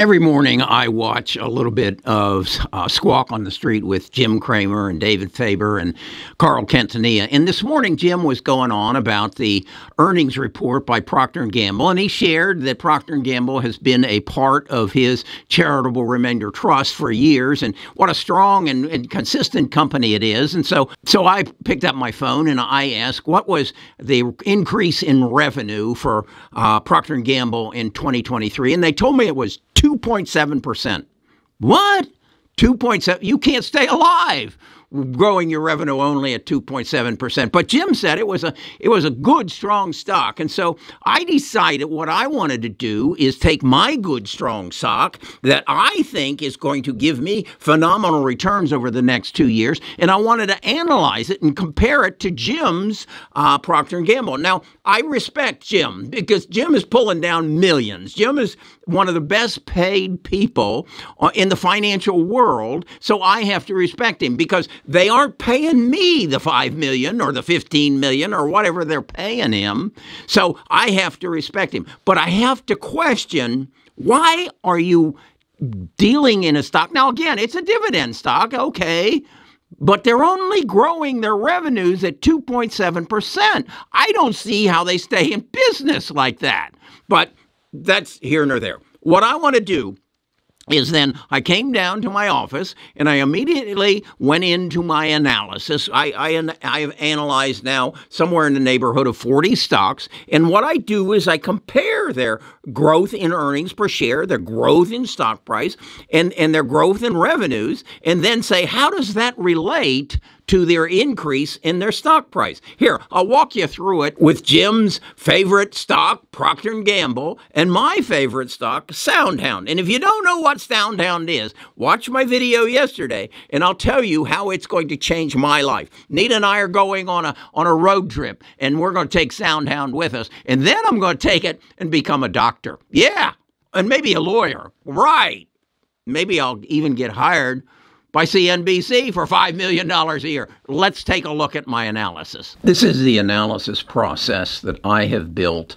Every morning I watch a little bit of Squawk on the Street with Jim Cramer and David Faber and Carl Cantania. And this morning Jim was going on about the earnings report by Procter & Gamble, and he shared that Procter & Gamble has been a part of his charitable remainder trust for years, and what a strong and consistent company it is. And so I picked up my phone and I asked, what was the increase in revenue for Procter & Gamble in 2023? And they told me it was 2.7%. What? 2.7? You can't stay alive growing your revenue only at 2.7%. But Jim said it was a good, strong stock. And so I decided what I wanted to do is take my good, strong stock that I think is going to give me phenomenal returns over the next 2 years, and I wanted to analyze it and compare it to Jim's Procter & Gamble. Now, I respect Jim because Jim is pulling down millions. Jim is one of the best paid people in the financial world, so I have to respect him because they aren't paying me the $5 million or the $15 million or whatever they're paying him. So I have to respect him. But I have to question, why are you dealing in a stock? Now, again, it's a dividend stock, okay, but they're only growing their revenues at 2.7%. I don't see how they stay in business like that. But that's here nor there. What I want to do is then I came down to my office and I immediately went into my analysis. I have analyzed now somewhere in the neighborhood of 40 stocks. And what I do is I compare their growth in earnings per share, their growth in stock price, and their growth in revenues, and then say, how does that relate to their increase in their stock price? Here, I'll walk you through it with Jim's favorite stock, Procter & Gamble, and my favorite stock, SoundHound. And if you don't know what SoundHound is, watch my video yesterday, and I'll tell you how it's going to change my life. Nita and I are going on a road trip, and we're going to take SoundHound with us, and then I'm going to take it and become a doctor. Yeah, and maybe a lawyer. Right. Maybe I'll even get hired by CNBC for $5 million a year. Let's take a look at my analysis. This is the analysis process that I have built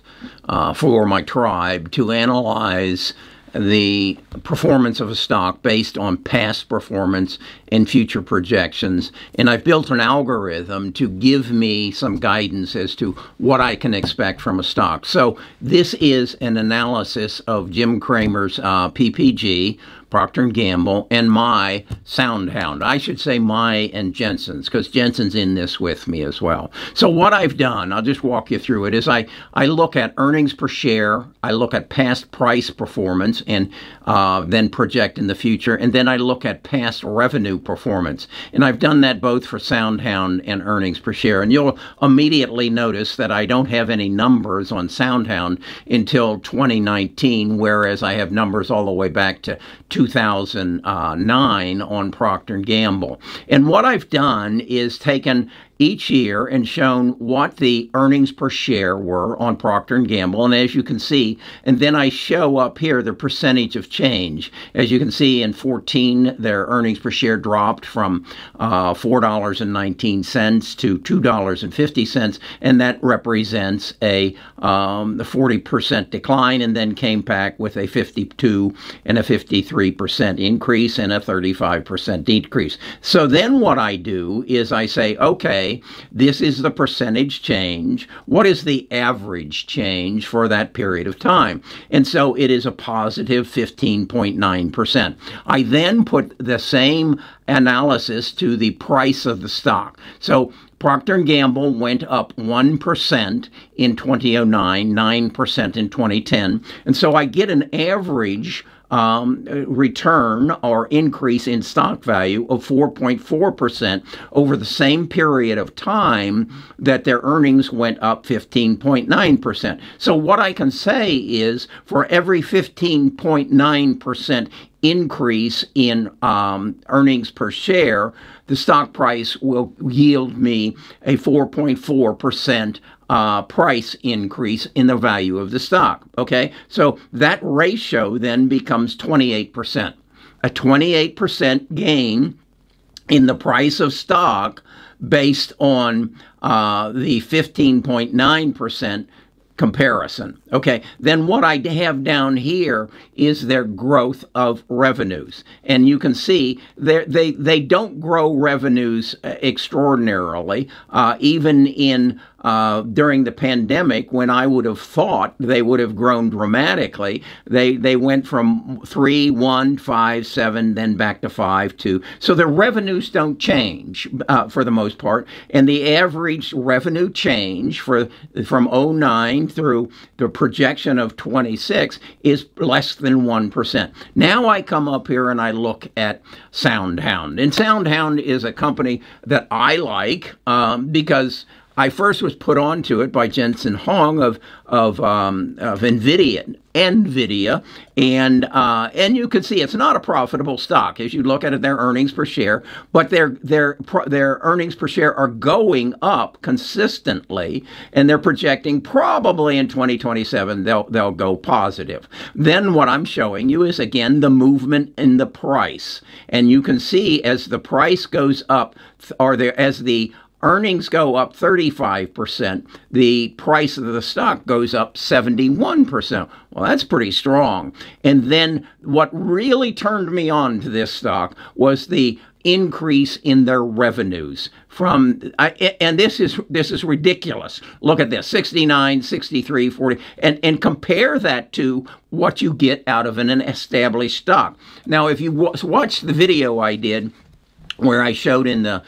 for my tribe to analyze the performance of a stock based on past performance and future projections. And I've built an algorithm to give me some guidance as to what I can expect from a stock. So this is an analysis of Jim Cramer's PPG, Procter & Gamble, and my SoundHound. I should say my and Jensen's, because Jensen's in this with me as well. So what I've done, I'll just walk you through it, is I look at earnings per share, I look at past price performance, and then project in the future, and then I look at past revenue performance. And I've done that both for SoundHound and earnings per share. And you'll immediately notice that I don't have any numbers on SoundHound until 2019, whereas I have numbers all the way back to 2009 on Procter & Gamble. And what I've done is taken each year and shown what the earnings per share were on Procter & Gamble, and as you can see, and then I show up here the percentage of change. As you can see, in 14, their earnings per share dropped from $4.19 to $2.50, and that represents a 40% decline, and then came back with a 52% and a 53% increase and a 35% decrease. So then what I do is I say, okay, this is the percentage change. What is the average change for that period of time? And so it is a positive 15.9%. I then put the same analysis to the price of the stock. So Procter & Gamble went up 1% in 2009, 9% in 2010. And so I get an average return or increase in stock value of 4.4% over the same period of time that their earnings went up 15.9%. So what I can say is for every 15.9% increase in earnings per share, the stock price will yield me a 4.4% price increase in the value of the stock. Okay, so that ratio then becomes 28%. A 28% gain in the price of stock based on the 15.9% comparison. Okay, then what I have down here is their growth of revenues. And you can see they don't grow revenues extraordinarily, even in during the pandemic, when I would have thought they would have grown dramatically. They went from 3, 1, 5, 7, then back to 5, 2. So their revenues don't change for the most part. And the average revenue change from 09 through the projection of 26 is less than 1%. Now I come up here and I look at SoundHound. And SoundHound is a company that I like because I first was put onto it by Jensen Huang of Nvidia, and you can see it's not a profitable stock as you look at it, their earnings per share, but their earnings per share are going up consistently, and they're projecting probably in 2027 they'll go positive. Then what I'm showing you is again the movement in the price, and you can see as the price goes up, or as the earnings go up 35%. The price of the stock goes up 71%. Well, that's pretty strong. And then what really turned me on to this stock was the increase in their revenues from, and this is ridiculous. Look at this, 69, 63, 40, and compare that to what you get out of an established stock. Now, if you watch the video I did, where I showed in the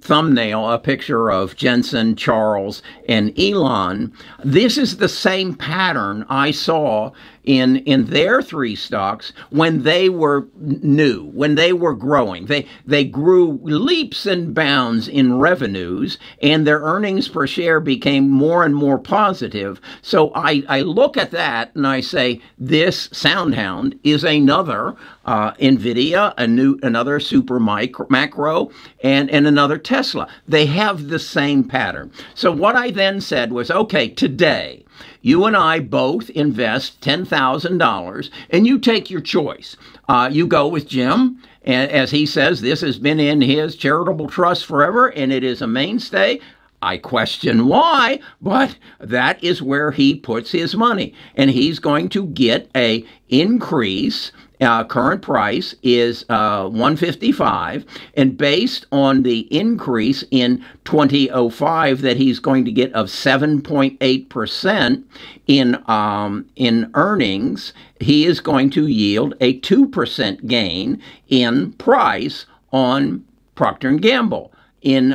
thumbnail a picture of Jensen, Charles, and Elon, this is the same pattern I saw in their three stocks when they were new, when they were growing. They grew leaps and bounds in revenues, and their earnings per share became more and more positive. So I look at that and I say, this SoundHound is another Nvidia, another Super Macro, and another Tesla. They have the same pattern. So what I then said was, okay, today, you and I both invest $10,000, and you take your choice. You go with Jim, and as he says, this has been in his charitable trust forever, and it is a mainstay. I question why, but that is where he puts his money, and he's going to get an increase. Current price is $155, and based on the increase in 2005 that he's going to get of 7.8% in earnings, he is going to yield a 2% gain in price on Procter & Gamble in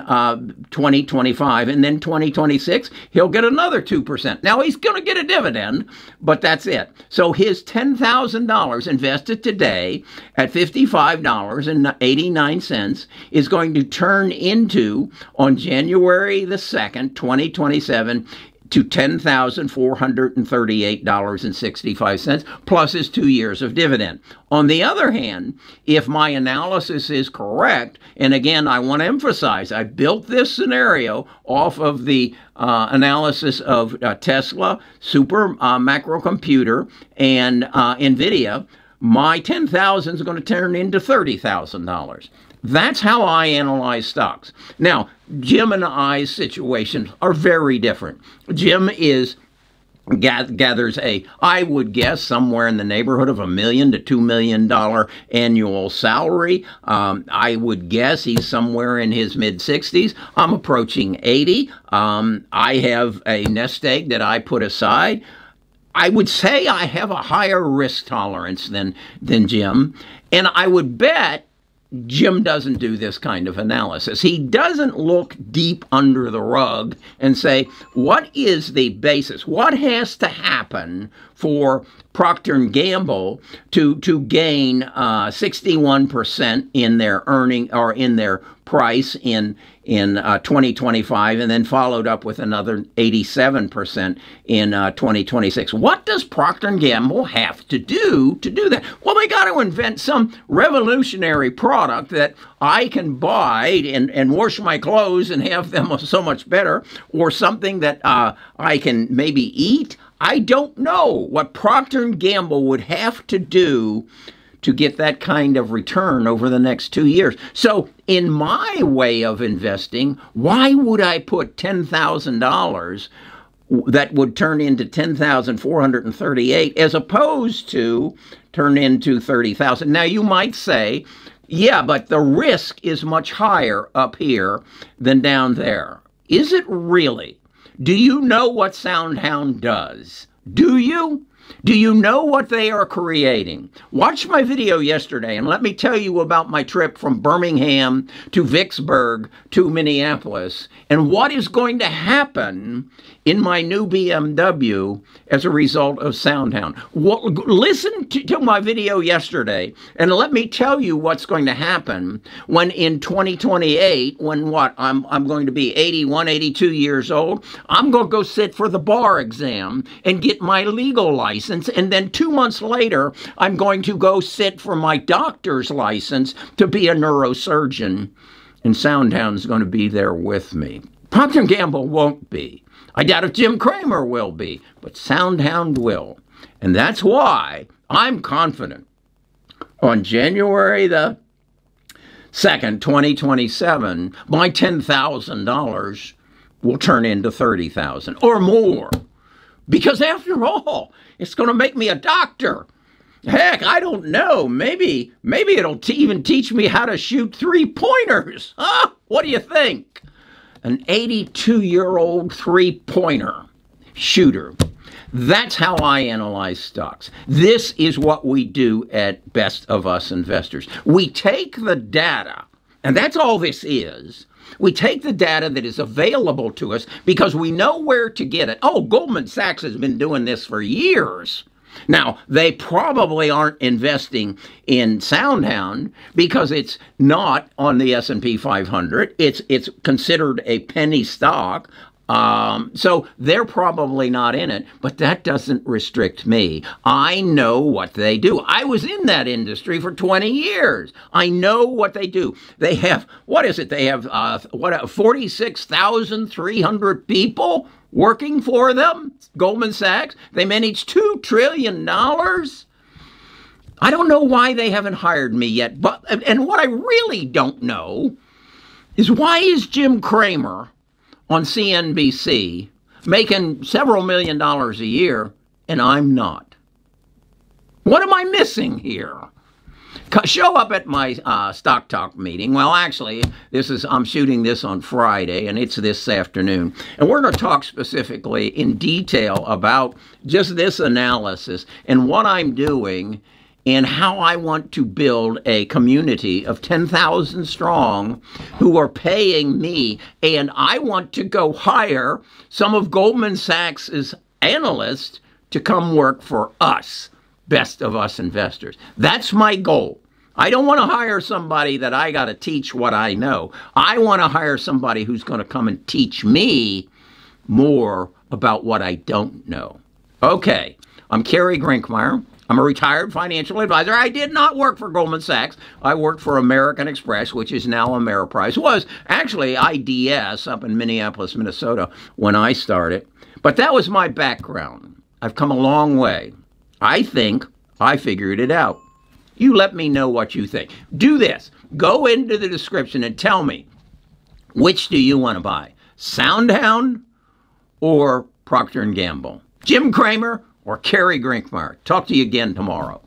2025, and then 2026, he'll get another 2%. Now, he's going to get a dividend, but that's it. So his $10,000 invested today at $55.89 is going to turn into, on January the 2nd, 2027, to $10,438.65, plus his 2 years of dividend. On the other hand, if my analysis is correct, and again, I want to emphasize, I built this scenario off of the analysis of Tesla, Super Micro Computer, and NVIDIA, my $10,000 is going to turn into $30,000. That's how I analyze stocks. Now, Jim and I's situations are very different. Jim gathers I would guess, somewhere in the neighborhood of $1 million to $2 million annual salary. I would guess he's somewhere in his mid-60s. I'm approaching 80. I have a nest egg that I put aside. I would say I have a higher risk tolerance than Jim, and I would bet Jim doesn't do this kind of analysis. He doesn't look deep under the rug and say, what is the basis? What has to happen for Procter & Gamble to gain 61% in their earning or in their price in 2025, and then followed up with another 87% in 2026. What does Procter & Gamble have to do that? Well, they got to invent some revolutionary product that I can buy and wash my clothes and have them so much better, or something that I can maybe eat. I don't know what Procter & Gamble would have to do to get that kind of return over the next 2 years. So in my way of investing, why would I put $10,000 that would turn into 10,438 as opposed to turn into 30,000. Now, you might say, yeah, but the risk is much higher up here than down there. Is it really? Do you know what SoundHound does? Do you? Do you know what they are creating? Watch my video yesterday and let me tell you about my trip from Birmingham to Vicksburg to Minneapolis and what is going to happen in my new BMW as a result of SoundHound. Well, listen to my video yesterday and let me tell you what's going to happen when in 2028, when what? I'm going to be 81, 82 years old. I'm going to go sit for the bar exam and get my legal license. And then 2 months later, I'm going to go sit for my doctor's license to be a neurosurgeon. And SoundHound's going to be there with me. Procter & Gamble won't be. I doubt if Jim Cramer will be, but SoundHound will. And that's why I'm confident on January the 2nd, 2027, my $10,000 will turn into $30,000 or more. Because after all, it's going to make me a doctor. Heck, I don't know. Maybe it'll even teach me how to shoot three-pointers. Huh? What do you think? An 82-year-old three-pointer shooter. That's how I analyze stocks. This is what we do at Best of Us Investors. We take the data, and that's all this is. We take the data that is available to us because we know where to get it. Oh, Goldman Sachs has been doing this for years. Now, they probably aren't investing in SoundHound because it's not on the S&P 500. It's considered a penny stock. So they're probably not in it, but that doesn't restrict me. I know what they do. I was in that industry for 20 years. I know what they do. They have, what is it? They have, 46,300 people working for them, Goldman Sachs. They manage $2 trillion. I don't know why they haven't hired me yet, but, and what I really don't know is why is Jim Cramer on CNBC, making several million dollars a year, and I'm not. What am I missing here? Show up at my Stock Talk meeting. Well, actually, I'm shooting this on Friday, and it's this afternoon. And we're going to talk specifically in detail about just this analysis and what I'm doing and how I want to build a community of 10,000 strong who are paying me, and I want to go hire some of Goldman Sachs's analysts to come work for us, Best of Us Investors. That's my goal. I don't want to hire somebody that I got to teach what I know. I want to hire somebody who's going to come and teach me more about what I don't know. Okay, I'm Kerry Grinkmeyer. I'm a retired financial advisor. I did not work for Goldman Sachs. I worked for American Express, which is now Ameriprise. Was actually IDS up in Minneapolis, Minnesota when I started. But that was my background. I've come a long way. I think I figured it out. You let me know what you think. Do this. Go into the description and tell me, which do you want to buy? SoundHound or Procter & Gamble? Jim Cramer or Kerry Grinkmeyer? Talk to you again tomorrow.